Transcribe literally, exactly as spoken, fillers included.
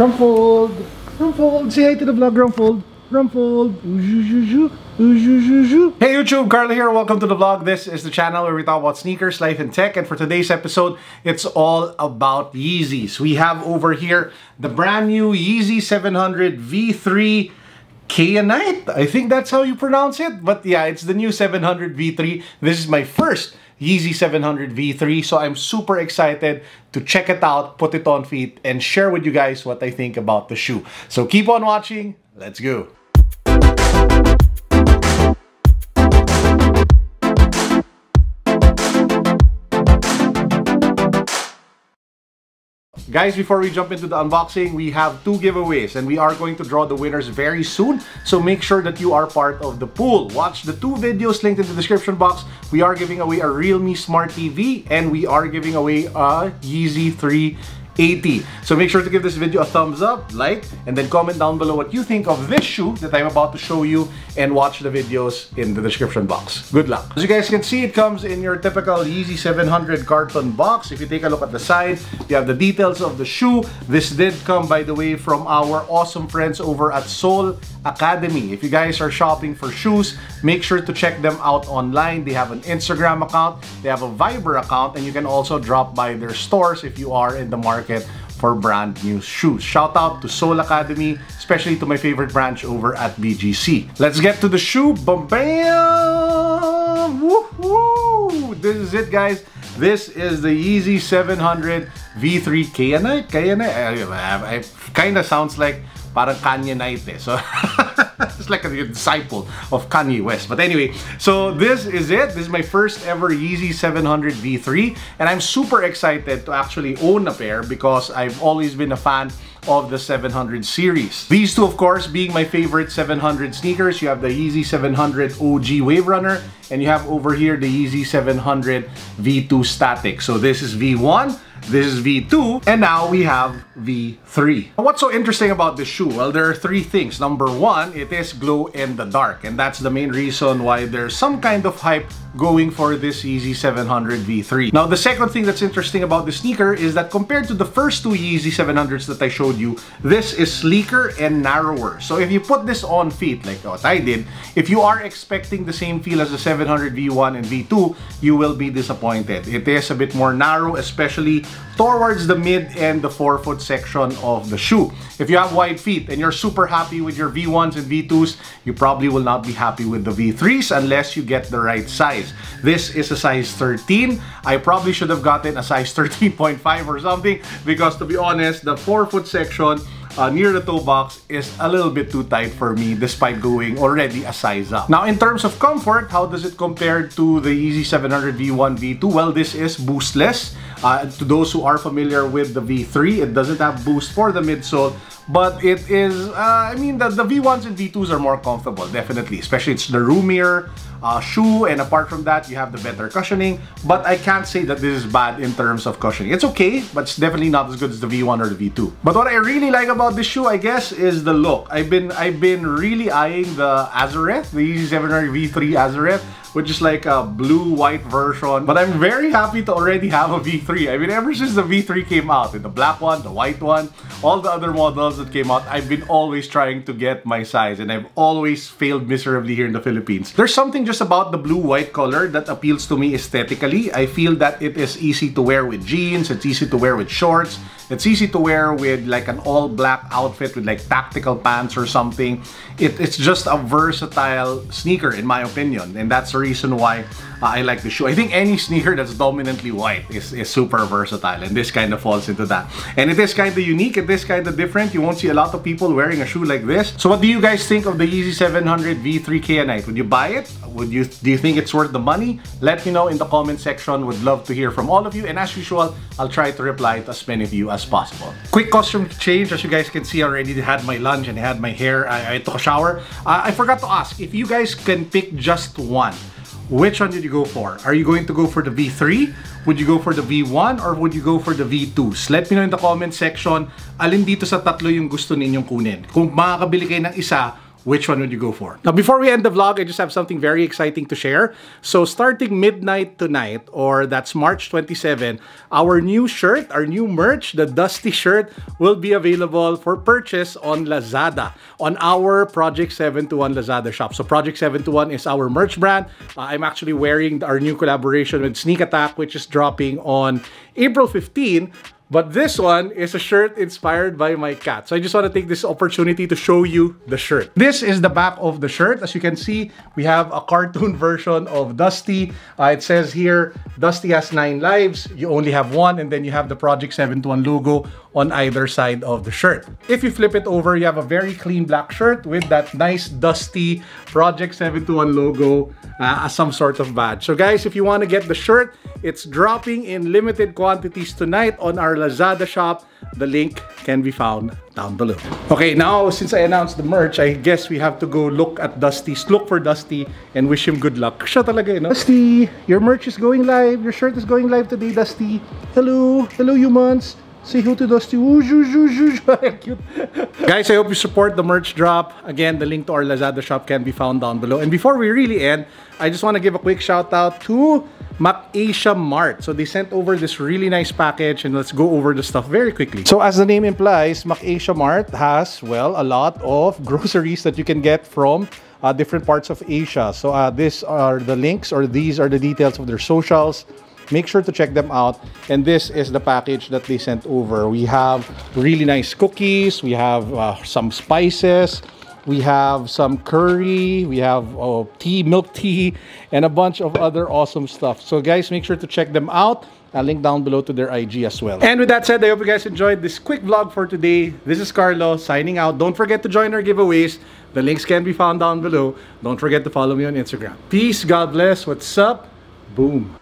Rumfold! Rumfold! Say hi to the vlog, Rumfold! Rumfold! Hey YouTube, Carlo here. Welcome to the vlog. This is the channel where we talk about sneakers, life, and tech. And for today's episode, it's all about Yeezys. We have over here the brand new Yeezy seven hundred V three Kyanite. I think that's how you pronounce it. But yeah, it's the new seven hundred V three. This is my first Yeezy seven hundred V three, so I'm super excited to check it out, put it on feet, and share with you guys what I think about the shoe. So keep on watching, let's go! Guys, before we jump into the unboxing, we have two giveaways and we are going to draw the winners very soon. So make sure that you are part of the pool. Watch the two videos linked in the description box. We are giving away a Realme Smart T V and we are giving away a Yeezy three eighty. So make sure to give this video a thumbs up, like, and then comment down below what you think of this shoe that I'm about to show you, and watch the videos in the description box. Good luck. As you guys can see, it comes in your typical Yeezy seven hundred carton box. If you take a look at the side, you have the details of the shoe. This did come, by the way, from our awesome friends over at Seoul Academy. If you guys are shopping for shoes, make sure to check them out online. They have an Instagram account, they have a Viber account, and you can also drop by their stores if you are in the market for brand new shoes. Shout out to Seoul Academy, especially to my favorite branch over at B G C. Let's get to the shoe. Bam bam! Woohoo! This is it, guys. This is the Yeezy seven hundred V three Kyanite. Kyanite? It kind of sounds like parang Kanye Knight, eh? So it's like a disciple of Kanye West. But anyway, so this is it. This is my first ever Yeezy seven hundred V three. And I'm super excited to actually own a pair because I've always been a fan of the seven hundred series. These two, of course, being my favorite seven hundred sneakers. You have the Yeezy seven hundred O G Wave Runner, and you have over here the Yeezy seven hundred V two Static. So this is V one. This is V two, and now we have V three. Now, what's so interesting about this shoe? Well, there are three things. Number one, it is glow in the dark, and that's the main reason why there's some kind of hype going for this Yeezy seven hundred V three. Now, the second thing that's interesting about the sneaker is that compared to the first two Yeezy seven hundreds that I showed you, this is sleeker and narrower. So if you put this on feet, like what I did, if you are expecting the same feel as the seven hundred V one and V two, you will be disappointed. It is a bit more narrow, especially towards the mid and the forefoot section of the shoe. If you have wide feet and you're super happy with your V ones and V twos, you probably will not be happy with the V threes unless you get the right size. This is a size thirteen. I probably should have gotten a size thirteen point five or something because, to be honest, the forefoot section Uh, near the toe box is a little bit too tight for me despite going already a size up. Now, in terms of comfort, how does it compare to the Yeezy seven hundred V one, V two? Well, this is boostless. Uh, to those who are familiar with the V three, it doesn't have boost for the midsole, but it is, uh, I mean, the, the V ones and V twos are more comfortable, definitely. Especially it's the roomier uh, shoe, and apart from that, you have the better cushioning. But I can't say that this is bad in terms of cushioning. It's okay, but it's definitely not as good as the V one or the V two. But what I really like about About this shoe, I guess, is the look. I've been I've been really eyeing the Azareth, the Yeezy seven hundred V three Azareth, which is like a blue-white version. But I'm very happy to already have a V three. I mean, ever since the V three came out, the black one, the white one, all the other models that came out, I've been always trying to get my size, and I've always failed miserably here in the Philippines. There's something just about the blue-white color that appeals to me aesthetically. I feel that it is easy to wear with jeans, it's easy to wear with shorts, it's easy to wear with like an all-black outfit with like tactical pants or something. It, it's just a versatile sneaker, in my opinion, and that's reason why uh, I like the shoe. I think any sneaker that's dominantly white is, is super versatile, and this kind of falls into that. And it is kind of unique, it is kind of different. You won't see a lot of people wearing a shoe like this. So what do you guys think of the Yeezy seven hundred V three Kyanite? Would you buy it? Would you, do you think it's worth the money? Let me know in the comment section. Would love to hear from all of you, and as usual, I'll try to reply to as many of you as possible. Quick costume change. As you guys can see, I already had my lunch and I had my hair. I, I took a shower. Uh, I forgot to ask, if you guys can pick just one, which one did you go for? Are you going to go for the V three? Would you go for the V one? Or would you go for the V twos? Let me know in the comment section, alin dito sa tatlo yung gusto ninyong kunin. Kung makakabili kayo ng isa, which one would you go for? Now, before we end the vlog, I just have something very exciting to share. So starting midnight tonight, or that's March twenty-seventh, our new shirt, our new merch, the Dusty shirt, will be available for purchase on Lazada, on our Project seven to one Lazada shop. So Project seven to one is our merch brand. Uh, I'm actually wearing our new collaboration with Sneak Attack, which is dropping on April fifteenth. But this one is a shirt inspired by my cat. So I just want to take this opportunity to show you the shirt. This is the back of the shirt. As you can see, we have a cartoon version of Dusty. Uh, it says here, Dusty has nine lives. You only have one. And then you have the Project seven to one logo on either side of the shirt. If you flip it over, you have a very clean black shirt with that nice Dusty Project seven to one logo uh, as some sort of badge. So guys, if you want to get the shirt, it's dropping in limited quantities tonight on our Lazada shop. The link can be found down below. Okay, now since I announced the merch, I guess we have to go look at Dusty's, look for Dusty and wish him good luck. Siya talaga, you know? Dusty, your merch is going live. Your shirt is going live today, Dusty. Hello, hello humans. Say hello to Dusty. Ooh, shoo, shoo, shoo, shoo. Cute. Guys, I hope you support the merch drop. Again, the link to our Lazada shop can be found down below. And before we really end, I just want to give a quick shout out to Mac Asia Mart. So they sent over this really nice package, and let's go over the stuff very quickly. So as the name implies, Mac Asia Mart has, well, a lot of groceries that you can get from uh, different parts of Asia. So uh, these are the links, or these are the details of their socials. Make sure to check them out. And this is the package that they sent over. We have really nice cookies. We have uh, some spices. We have some curry. We have oh, tea, milk tea, and a bunch of other awesome stuff. So guys, make sure to check them out. I'll link down below to their I G as well. And with that said, I hope you guys enjoyed this quick vlog for today. This is Carlo signing out. Don't forget to join our giveaways. The links can be found down below. Don't forget to follow me on Instagram. Peace, God bless. What's up? Boom.